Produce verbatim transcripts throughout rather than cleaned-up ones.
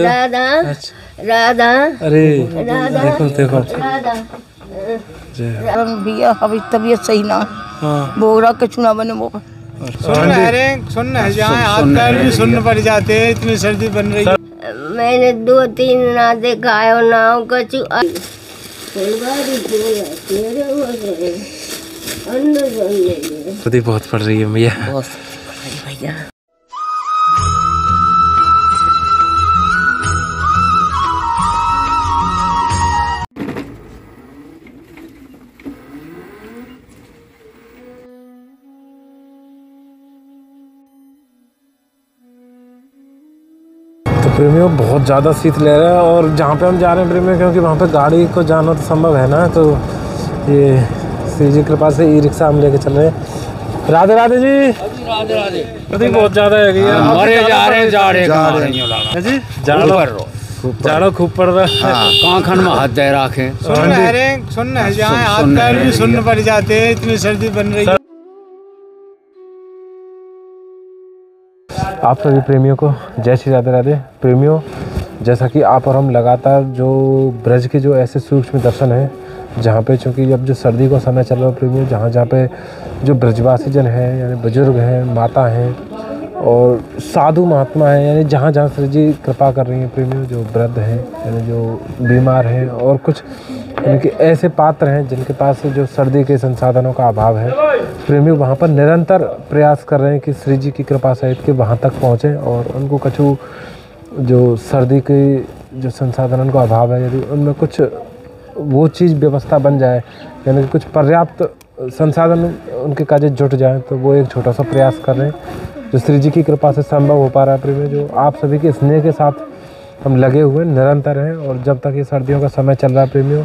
राधा राधा अरे राधा देखो देखो राधा भैया अभी तबीयत सही ना बोरा के चुनाव बने वो अरे सुन भी सुन पड़ जाते हैं इतनी सर्दी बन रही है। मैंने दो तीन ना देखा है नाव का सर्दी बहुत पड़ रही है भैया भैया प्रेमियों बहुत ज़्यादा शीत ले रहा है और जहाँ पे हम जा रहे हैं प्रेमियों क्योंकि वहाँ पे गाड़ी को जाना तो संभव है ना, तो ये श्री जी कृपा से ई रिक्शा हम लेके चल रहे हैं। राधे राधे जी राधे राधे तो बहुत ज़्यादा है जी जाड़ो खूब पड़ रहा है सुन पड़ जाते है इतनी सर्दी बन रही है। आप सभी प्रेमियों को जय श्री राधे राधे। प्रेमियों जैसा कि आप और हम लगातार जो ब्रज के जो ऐसे सूक्ष्म दर्शन हैं जहाँ पे चूँकि अब जो सर्दी का समय चल रहा है प्रेमियों जहाँ जहाँ पे जो ब्रजवासी जन हैं यानी बुजुर्ग हैं माता हैं और साधु महात्मा हैं यानी जहाँ जहाँ श्री जी कृपा कर रही हैं प्रेमियों जो वृद्ध हैं यानी जो बीमार हैं और कुछ यानी ऐसे पात्र हैं जिनके पास जो सर्दी के संसाधनों का अभाव है प्रेमी वहाँ पर निरंतर प्रयास कर रहे हैं कि श्री जी की कृपा सहित के वहाँ तक पहुँचें और उनको कछु जो सर्दी के जो संसाधन उनको अभाव है यदि उनमें कुछ वो चीज़ व्यवस्था बन जाए यानी कि कुछ पर्याप्त संसाधन उनके काजे जुट जाए तो वो एक छोटा सा प्रयास कर रहे हैं जो श्री जी की कृपा से संभव हो पा रहा है प्रेमी। जो आप सभी के स्नेह के साथ हम लगे हुए निरंतर हैं और जब तक ये सर्दियों का समय चल रहा है प्रेमियों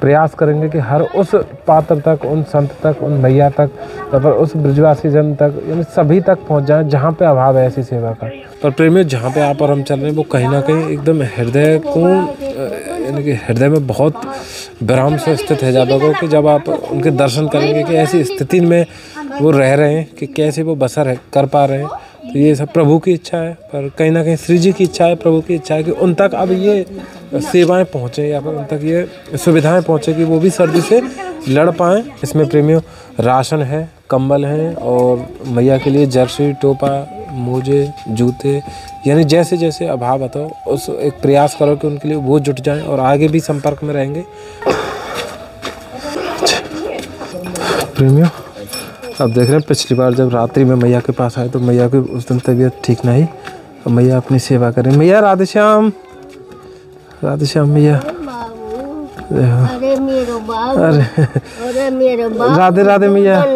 प्रयास करेंगे कि हर उस पात्र तक उन संत तक उन मैया तक या फिर उस ब्रजवासी जन तक यानी सभी तक पहुंच जाए जहां पे अभाव है ऐसी सेवा का। पर प्रेमियों जहां पे आप और हम चल रहे हैं वो कहीं ना कहीं एकदम हृदय को यानी कि हृदय में बहुत विराम से स्थित है जब लोगों कि जब आप उनके दर्शन करेंगे कि ऐसी स्थिति में वो रह रहे हैं कि कैसे वो बसर है कर पा रहे हैं तो ये सब प्रभु की इच्छा है पर कहीं ना कहीं श्री जी की इच्छा है प्रभु की इच्छा है कि उन तक अब ये सेवाएं पहुँचें या फिर उन तक ये सुविधाएं पहुँचें कि वो भी सर्दी से लड़ पाएँ। इसमें प्रेमियों राशन है कंबल हैं और मैया के लिए जर्सी टोपा मोजे जूते यानी जैसे जैसे अभाव बताओ उस एक प्रयास करो कि उनके लिए वो जुट जाएँ और आगे भी संपर्क में रहेंगे। प्रेमियों आप देख रहे हैं पिछली बार जब रात्रि में मैया के पास आए तो मैया की उस दिन तबीयत ठीक नहीं और मैया अपनी सेवा करें। मैया राधेश्याम राधेश्याम मैया राधे राधे मैया अरे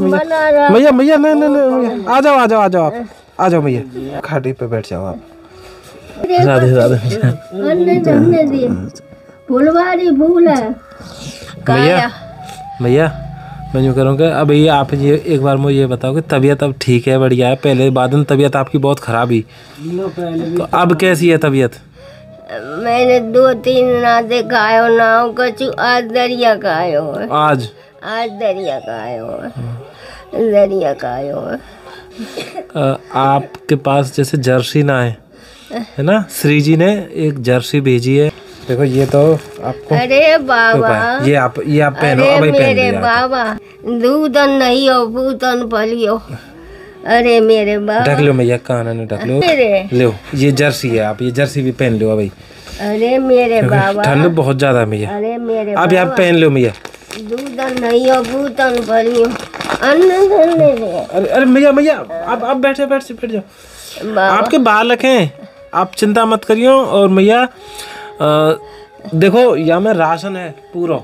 मैया मैया नहीं आ जाओ आ जाओ आ जाओ आप आ जाओ मैया खाटी पे बैठ जाओ आप। राधे राधे भैया भैया मैं यूँ करूँगा अब ये आप ये एक बार मुझे ये बताओ कि तबीयत अब ठीक है बढ़िया है पहले बाद में तबीयत आपकी बहुत ख़राब ही तो अब कैसी है तबीयत। मैंने दो तीन नाते खाए नाव कछु आज दरिया खाए हो आज आज दरिया खाए हो दरिया खाए हो। आपके पास जैसे जर्सी ना है है ना श्री जी ने एक जर्सी भेजी है देखो ये तो आपको अरे बाबा ये आप ये आप पहनो अबे पहन मेरे बाबा दूधन नहीं हो भूतन फलियो अरे मेरे बाबा ढक लो मैया कान ने ढक लो लो ये जर्सी है आप ये जर्सी भी पहन लो अबे अरे मेरे बाबा ठंड बहुत ज्यादा मैया अरे मेरे आप आप पहन लो मैया दूधन नहीं हो भूतन फलियो अरे अरे मैया मैया आप आप बैठे बैठ बैठ जाओ आपके बाल रखें आप चिंता मत करियो। और मैया आ, देखो यहाँ में राशन है पूरा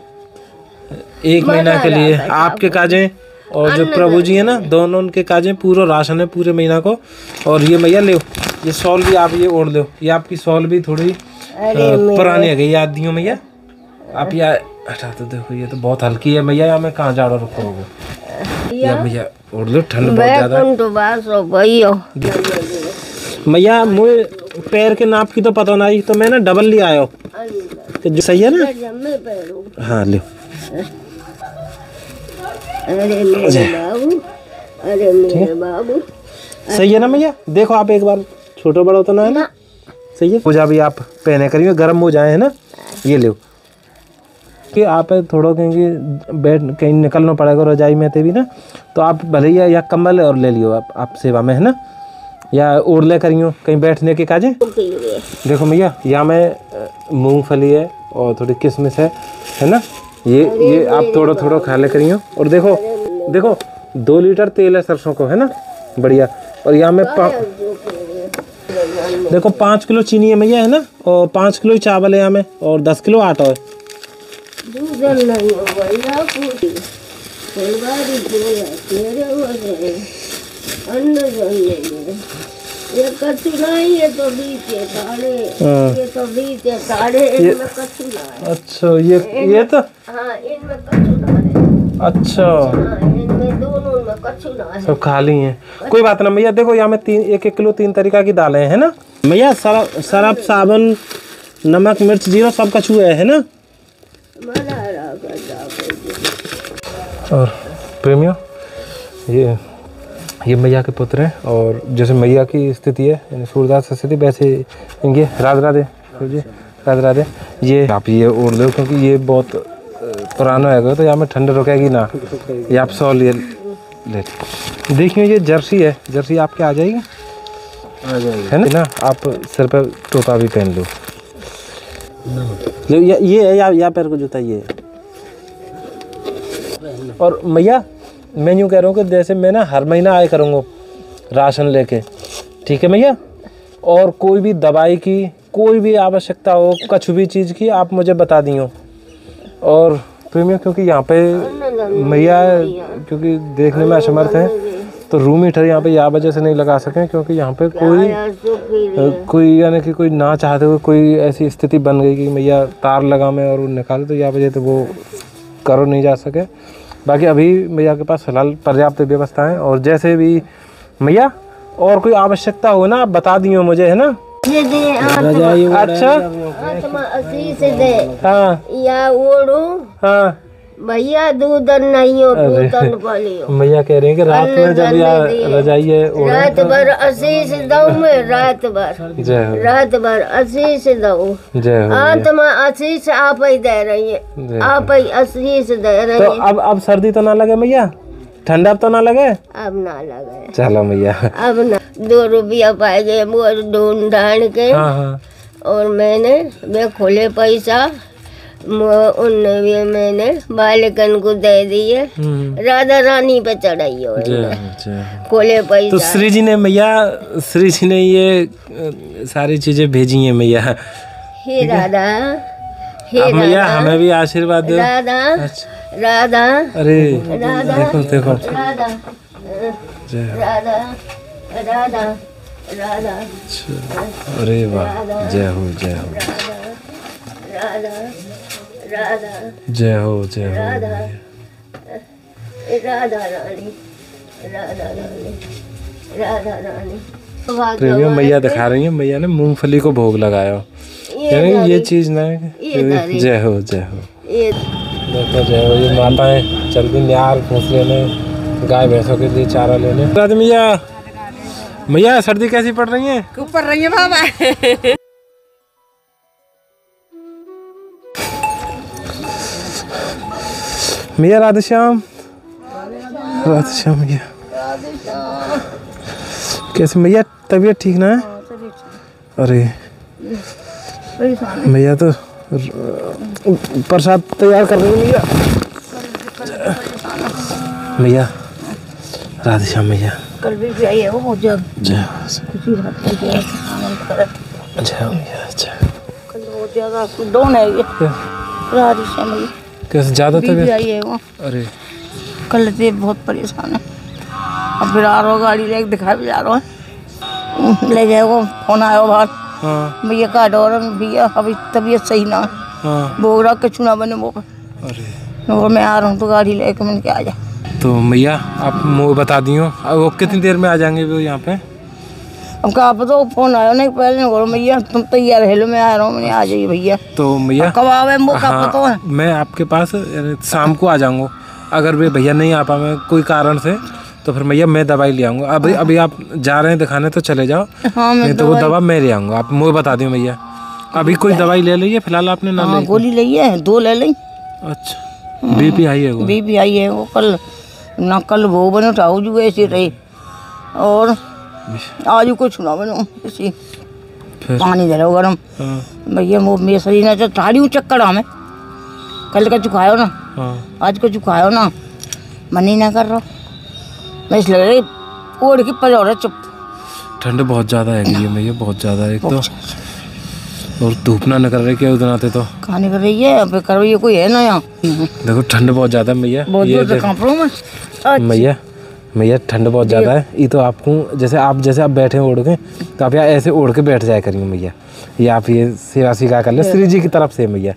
एक महीना के लिए आपके काजे और जो प्रभु जी है ना दोनों उनके काजे पूरा राशन है पूरे महीना को। और ये भैया ले ये शॉल भी आप ये ओढ़ लो ये आपकी शॉल भी थोड़ी आ, पुरानी है गई याद दियो भैया आप या हटा तो देखो ये तो बहुत हल्की है भैया यहाँ मैं कहाँ जाड़ा रखूँगा भैया ओढ़ लो ठंड बहुत ज़्यादा। भैया मुझे पैर के नाप की तो पता नहीं तो मैं ना डबल ले आया तो सही है ना हाँ ले अरे मेरे बाबू अरे मेरे बाबू सही है ना भैया? देखो आप एक बार, छोटा बड़ा होता ना है ना, सही है। पूजा भी आप पहने करिए, गर्म हो जाए है ना। ये लो कि आप थोड़ा कहेंगे बैठ कहीं निकलना पड़ेगा रजाई में भी ना, तो आप भले ही या कम्बल और ले लियो आप आप सेवा में है ना, या ओढ़ ले करियो कहीं बैठने के काजे। देखो भैया यहाँ में मूंगफली है और थोड़ी किशमिश है है ना, ये ये आप थोड़ा थोड़ा खा ले करियो। और देखो देखो दो लीटर तेल है सरसों को है ना, बढ़िया। और यहाँ में देखो पाँच किलो चीनी है भैया है ना, और पाँच किलो चावल है यहाँ में, और दस किलो आटा है। ये कच्ची नहीं है तो बीच है सारे, ये तो बीच है सारे, इनमें कच्ची ना है। अच्छा ये ये तो हाँ इनमें कच्ची ना है। अच्छा इनमें दोनों में कच्ची ना है, सब खाली हैं। कोई बात ना भैया, देखो यहाँ में तीन एक एक किलो तीन तरीका की दालें हैं ना भैया। सरफ सरफ साबुन नमक मिर्च जीरा सब कछु है है ना। और प्रेमियों ये ये मैया के पुत्र हैं, और जैसे मैया की स्थिति है यानी सूरदास स्थिति, वैसे इनके राधे राधे जी राधे राधे। ये आप ये ओढ़ लो क्योंकि ये बहुत पुराना है, तो यहाँ में ठंड रुकेगी ना। ये आप सौ ले लेते देखिए, ये जर्सी है, जर्सी आपके आ जाएगी आ जाएगी है ना। आप सर पर टोपा भी पहन लो, ये ये है या पैर को जूता ये। और मैया मैं यूँ कह रहा हूँ कि जैसे मैं ना हर महीना आया करूँगा राशन लेके, ठीक है भैया। और कोई भी दवाई की कोई भी आवश्यकता हो कुछ भी चीज़ की आप मुझे बता दियो। और प्रेमियों क्योंकि यहाँ पे मैया क्योंकि देखने में असमर्थ है, तो रूम हीटर यहाँ पे या वजह से नहीं लगा सकें क्योंकि यहाँ पे कोई कोई यानी कि कोई ना चाहते हुए कोई ऐसी स्थिति बन गई कि मैया तार लगा में और निकाले, तो या वजह से वो करो नहीं जा सके। बाकी अभी मैया के पास फिलहाल पर्याप्त व्यवस्था है, और जैसे भी मैया और कोई आवश्यकता हो ना आप बता दियो मुझे है ना। ये दे आत्मा, अच्छा आत्मा असली से दे। हाँ या ओढ़ो हाँ भैया, दूध नहीं हो दूधन पालियो। मैया कह रही है कि रात में जब या रजाई है रात भर असीस दऊ में, रात भर रात भर असीस दऊ आत्मा असीस आप ही दे रही है, आप ही असीस दे रही है। तो अब अब सर्दी तो ना लगे मैया, ठंडा तो ना लगे, अब ना लगे। चलो मैया अब ना दो रुपया पाए गए वो ढूंढ ढांड के, और मैंने मैं खोले पैसा उन मैंने बालिकन को दे दिए, राधा रानी पे चढ़ाई और कोले पैसा। तो श्री जी ने मैया श्री जी ने ये सारी चीजें भेजी हैं मैया। हे राधा हे मैया हमें भी आशीर्वाद दो राधा। अच्छा। राधा अरे राधा देखो देखो राधा राधा राधा राधा। अरे वाह, जय हो जय हो राधा राधा, जय हो जय हो राधा राधा रानी राधा रानी राधा रानी। प्रेमियों मैया दिखा रही है, मैया ने मूंगफली को भोग लगाया, यानी ये चीज ना है। जय हो जय हो देखो जय हो। ये माताएं चलती न्यार फूस लेने गाय भैंसों के लिए चारा लेने। राधा मैया मैया सर्दी कैसी पड़ रही है? खूब पड़ रही है बाबा। मैया राधेश्याम राधेश्याम मैया कैसे मैया? तबीयत ठीक ना है? अरे मैया तो प्रसाद तैयार कर रही है मैया मैया राधेश्याम मैया। कल भी जाइए वो जब जय जय मैया जय। कल वो जगह डोन है ये राधेश्याम मैया कैसे ज़्यादा तबीयत? अरे कल से बहुत परेशान है, अब फिर आ रहा गाड़ी लेके दिखा भी जा रहा है ले जाएगा। फोन आया बाहर भैया का डॉर भैया अभी तबीयत सही ना बोग रहा के चुना बने वो। अरे मैं आ रहा हूँ तो गाड़ी लेके मैंने क्या आ जा। तो भैया आप मुँह बता दियो अब वो कितनी देर में आ जाएंगे वो यहाँ पे? अब कहा बताओ फोन आया नहीं पहले बोलो मैया तुम तैयार है लो मैं आ रहा हूँ मैंने आ जाइए भैया। तो मैया कब आवे वो कब बताओ? मैं आपके पास शाम को आ जाऊँगा, अगर वे भैया नहीं आ पाए कोई कारण से तो फिर भैया मैं दवाई ले आऊँगा। अभी अभी आप जा रहे हैं दिखाने तो चले जाओ, हाँ, मैं तो वो दवा मैं ले आऊँगा। आप मुझे बता दें भैया अभी कोई दवाई ले ली है फिलहाल आपने ना? हाँ, गोली ली है, दो ले ली। अच्छा, बीपी आई है? बीपी आई है वो कल ना, कल वो बनो टाउजू ऐसी रही और आज कुछ ना बनो ऐसी पानी दे लो गर्म। भैया वो मेरे शरीर ने ताड़ी चक्कर हमें कल का चुकायो ना, आज का चुकायो ना, मन ही ना कर रहा। मैं इस लग रही ओढ़ के पड़ रहा चुप। ठंड बहुत ज़्यादा है भैया, बहुत ज़्यादा है एक तो, और धूप ना निकल रही क्या उधर आते तो कहाँ निकल रही है? अब करो ये कोई है ना यहाँ, देखो ठंड बहुत ज़्यादा है भैया, भैया भैया ठंड बहुत ज़्यादा है। ये तो आपको जैसे आप जैसे आप बैठे ओढ़ के, तो आप यहाँ ऐसे ओढ़ के बैठ जाया करेंगे भैया, ये आप ये सेवा सिखा कर ले श्री जी की तरफ से भैया।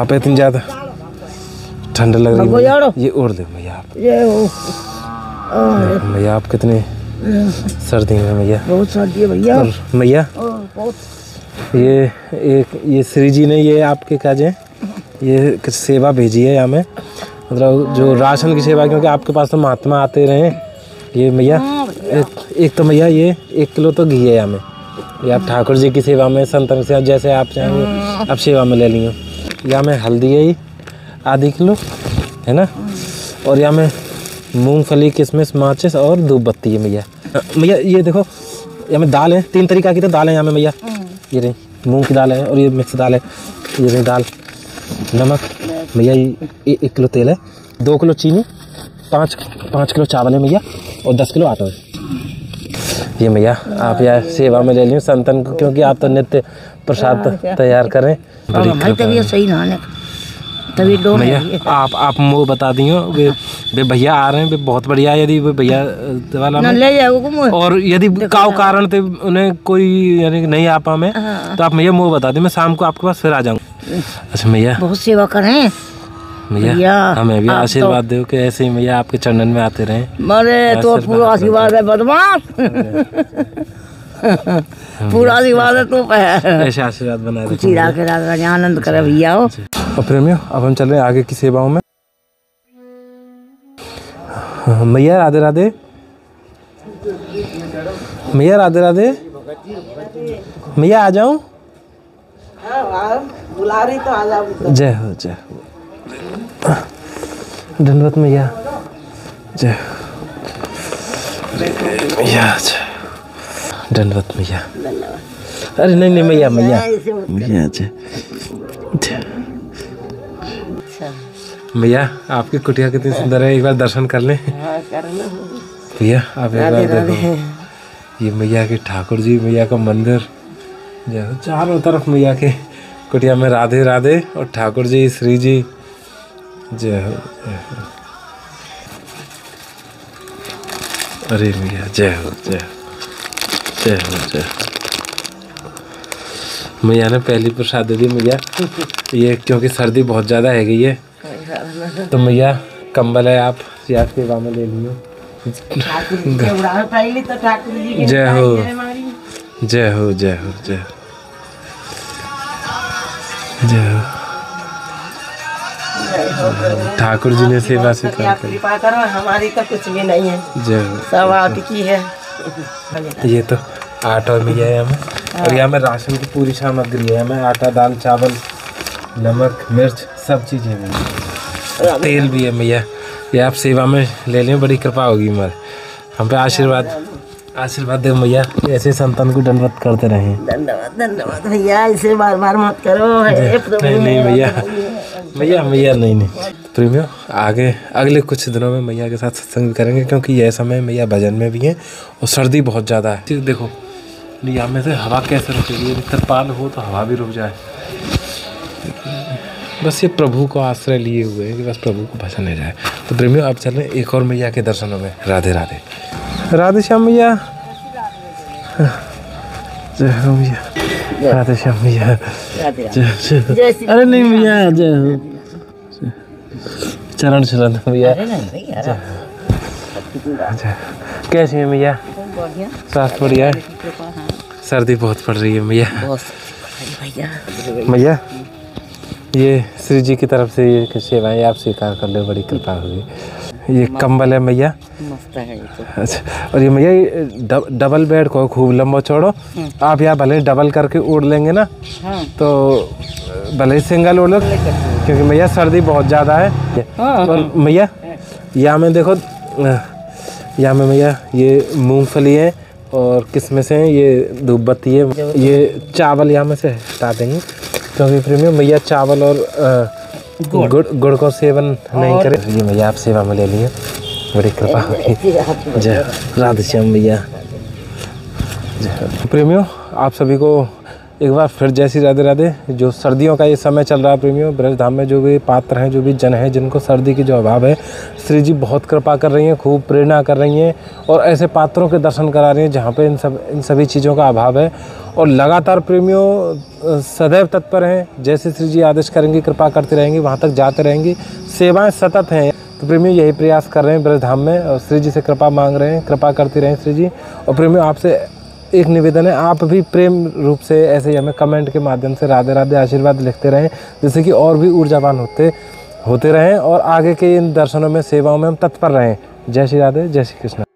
आप इतनी ज़्यादा ठंड लग रही है ये ओढ़ दे भैया आप, भैया आप कितने सर्दी में भैया, बहुत सर्दी है भैया। भैया ये एक ये श्री जी ने ये आपके काज है, ये कुछ सेवा भेजी है हमें, मतलब जो राशन की सेवा, क्योंकि आपके पास तो महात्मा आते रहे। ये भैया एक, एक तो भैया ये एक किलो तो घी है हमें, ये आप ठाकुर जी की सेवा में संतन से जैसे आप चाहेंगे आप सेवा में ले लियो। या में हल्दी है आधी किलो है ना, और यहाँ में मूंगफली किशमिश माचिस और धूप बत्ती है भैया। भैया ये देखो यहाँ में दाल है, तीन तरीका की तो दाल है यहाँ में भैया, ये रही मूंग की दाल है और ये मिक्स दाल है, ये रही दाल, नमक भैया, ये एक किलो तेल है, दो किलो चीनी, पाँच पाँच किलो चावल है भैया और दस किलो आटा है। ये भैया आप यहाँ सेवा में ले लियो संतन को, क्योंकि आप तो नित्य प्रसाद तैयार करें। बड़ी सही ना तभी भैया आप आप मुँह बता दियो वे भैया आ रहे हैं, वे बहुत बढ़िया। यदि वे भैया वाला ले जाओ और यदि काव कारण थे उन्हें कोई यानी नहीं आ पा मैं, तो आप भैया मुँह बता दें, मैं शाम को आपके पास फिर आ जाऊँगा। अच्छा भैया बहुत सेवा करें भैया, हमें भी आशीर्वाद दो कि ऐसे ही भैया आपके चरणन में आते रहे। मेरे तो पूरा आशीर्वाद है बदमाश, पूरा आशीर्वाद है तो ऐसे आशीर्वाद बना रहे, आनंद करे भैया। और प्रेमियों अब हम चल रहे हैं आगे की सेवाओं में। भैया राधे राधे, भैया राधे राधे, भैया आ जाऊँ? बुला रही तो आ जाओ। जय हो जय हो, धन्यवाद मैया, जय मैया, जय धन्यवाद मैया। अरे नहीं नहीं मैया मैया मैया जय मैया। आपकी कुटिया कितनी सुंदर है, एक बार दर्शन कर लें भैया। आप एक बार देखो ये मैया के ठाकुर जी, मैया का मंदिर, जय चारों तरफ मैया के कुटिया में राधे राधे और ठाकुर जी श्री जी, जय हो जय हो। अरे भैया जय हो जय हो जय हो जय हो। मैया ने पहली प्रसाद दी मैया, ये क्योंकि सर्दी बहुत ज़्यादा है गई है, तो मैया कंबल है आप या सेवा में ले लियो। जय हो जय हो जय हो जय जय हो। ठाकुर जी ने सेवा से कृपा करो, हमारी तो कुछ भी नहीं है, सब आपकी है। ये तो आटा मिला है हमें और यहाँ में राशन की पूरी सामग्री है हमें, आटा दाल चावल नमक मिर्च सब चीज़ें हैं, तेल भी है भैया। ये आप सेवा में ले लें, बड़ी कृपा होगी हमारे, हम पे आशीर्वाद आशीर्वाद दे भैया, ऐसे संतान को दंडवत करते रहें। धन्यवाद धन्यवाद भैया, ऐसे बार बार मत करो। नहीं नहीं भैया भैया मैया नहीं नहीं। प्रेमियों आगे अगले कुछ दिनों में मैया के साथ सत्संग भी करेंगे, क्योंकि यह समय मैया भजन में भी हैं और सर्दी बहुत ज़्यादा है। देखो यहाँ में से हवा कैसे रुकेगी, तिरपाल हो तो हवा भी रुक जाए। बस ये प्रभु को आश्रय लिए हुए हैं कि बस प्रभु को भजन नहीं जाए। तो प्रेमियों आप चलें एक और मैया के दर्शनों में। राधे राधे, राधेश्याम भैया, जय हो भैया, राधेश्याम भैया। अरे नहीं भैया जय हो, चरण चरण भैया। कैसे हैं भैया? स्वास्थ्य बढ़िया है? सर्दी बहुत पड़ रही है भैया। भैया ये श्री जी की तरफ से ये सेवाएं आप स्वीकार कर लो, बड़ी कृपा होगी। ये कंबल है मैया, मस्त है ये तो। अच्छा, और ये मैया ये डब, डबल बेड को खूब लंबो छोड़ो। आप यहाँ भले डबल करके उड़ लेंगे ना, हाँ। तो भले ही सिंगल उड़ लो, क्योंकि मैया सर्दी बहुत ज़्यादा है। और मैया यहाँ में देखो, यहाँ में मैया ये मूंगफली है और किसमिश है, ये धूपबत्ती है, ये चावल यहाँ में से हटा देंगे, क्योंकि फिर में मैया चावल और आ, गुड़ गुड़ को सेवन नहीं करे। ये भैया आप सेवा में ले लिए, बड़ी कृपा होगी। जय राधेश्याम भैया। प्रेमियों, आप सभी को एक बार फिर जय श्री राधे राधे। जो सर्दियों का ये समय चल रहा है प्रेमियों, ब्रज धाम में जो भी पात्र हैं, जो भी जन हैं, जिनको सर्दी की जो अभाव है, श्री जी बहुत कृपा कर रही हैं, खूब प्रेरणा कर रही हैं और ऐसे पात्रों के दर्शन करा रही हैं जहाँ पे इन सब इन सभी चीज़ों का अभाव है। और लगातार प्रेमियों सदैव तत्पर हैं, जैसे श्री जी आदेश करेंगे कृपा करते रहेंगे, वहाँ तक जाते रहेंगे, सेवाएँ सतत हैं। तो प्रेमियों यही प्रयास कर रहे हैं ब्रज धाम में और श्री जी से कृपा मांग रहे हैं, कृपा करते रहें श्री जी। और प्रेमियों आपसे एक निवेदन है, आप भी प्रेम रूप से ऐसे ही हमें कमेंट के माध्यम से राधे राधे आशीर्वाद लिखते रहें, जिससे कि और भी ऊर्जावान होते होते रहें और आगे के इन दर्शनों में, सेवाओं में हम तत्पर रहें। जय श्री राधे, जय श्री कृष्ण।